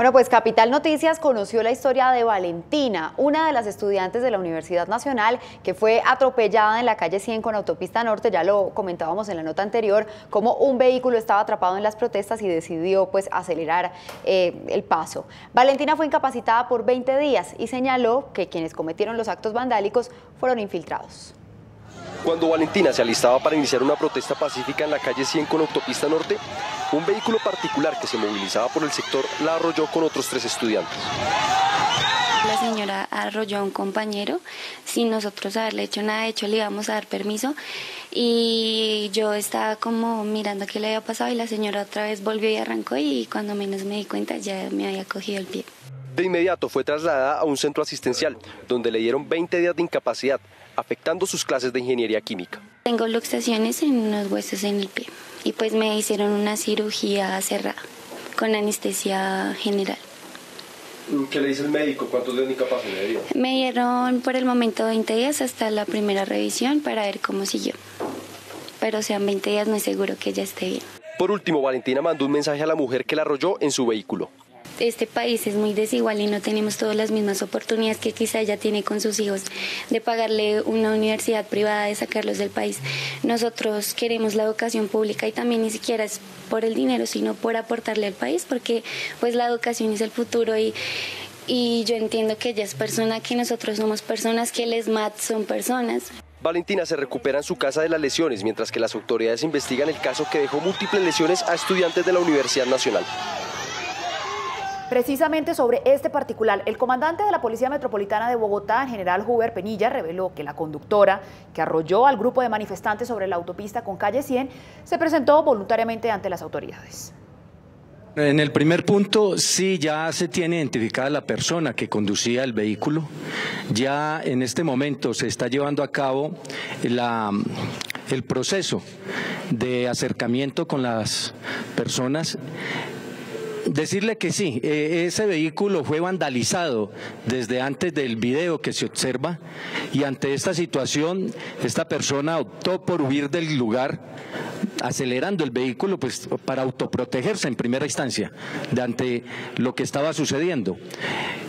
Bueno, pues Capital Noticias conoció la historia de Valentina, una de las estudiantes de la Universidad Nacional que fue atropellada en la calle 100 con Autopista Norte. Ya lo comentábamos en la nota anterior, como un vehículo estaba atrapado en las protestas y decidió pues acelerar el paso. Valentina fue incapacitada por 20 días y señaló que quienes cometieron los actos vandálicos fueron infiltrados. Cuando Valentina se alistaba para iniciar una protesta pacífica en la calle 100 con Autopista Norte, un vehículo particular que se movilizaba por el sector la arrolló con otros 3 estudiantes. La señora arrolló a un compañero sin nosotros haberle hecho nada, de hecho le íbamos a dar permiso y yo estaba como mirando qué le había pasado y la señora otra vez volvió y arrancó y cuando menos me di cuenta ya me había cogido el pie. De inmediato fue trasladada a un centro asistencial donde le dieron 20 días de incapacidad, afectando sus clases de ingeniería química. Tengo luxaciones en unos huesos en el pie y pues me hicieron una cirugía cerrada con anestesia general. ¿Qué le dice el médico? ¿Cuántos días de incapacidad le dieron? Me dieron por el momento 20 días hasta la primera revisión para ver cómo siguió. Pero sean 20 días, no es seguro que ella esté bien. Por último, Valentina mandó un mensaje a la mujer que la arrolló en su vehículo. Este país es muy desigual y no tenemos todas las mismas oportunidades que quizá ella tiene con sus hijos de pagarle una universidad privada, de sacarlos del país. Nosotros queremos la educación pública y también ni siquiera es por el dinero, sino por aportarle al país, porque pues la educación es el futuro y yo entiendo que ella es persona, que nosotros somos personas, que el ESMAD son personas. Valentina se recupera en su casa de las lesiones, mientras que las autoridades investigan el caso que dejó múltiples lesiones a estudiantes de la Universidad Nacional. Precisamente sobre este particular, el comandante de la Policía Metropolitana de Bogotá, general Huber Penilla, reveló que la conductora que arrolló al grupo de manifestantes sobre la autopista con calle 100 se presentó voluntariamente ante las autoridades. En el primer punto, sí, ya se tiene identificada la persona que conducía el vehículo. Ya en este momento se está llevando a cabo el proceso de acercamiento con las personas. Decirle que sí, ese vehículo fue vandalizado desde antes del video que se observa y ante esta situación esta persona optó por huir del lugar acelerando el vehículo pues para autoprotegerse en primera instancia de ante lo que estaba sucediendo.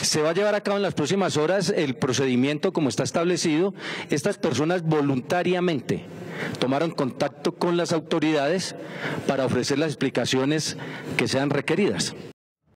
Se va a llevar a cabo en las próximas horas el procedimiento como está establecido. Estas personas voluntariamente tomaron contacto con las autoridades para ofrecer las explicaciones que sean requeridas.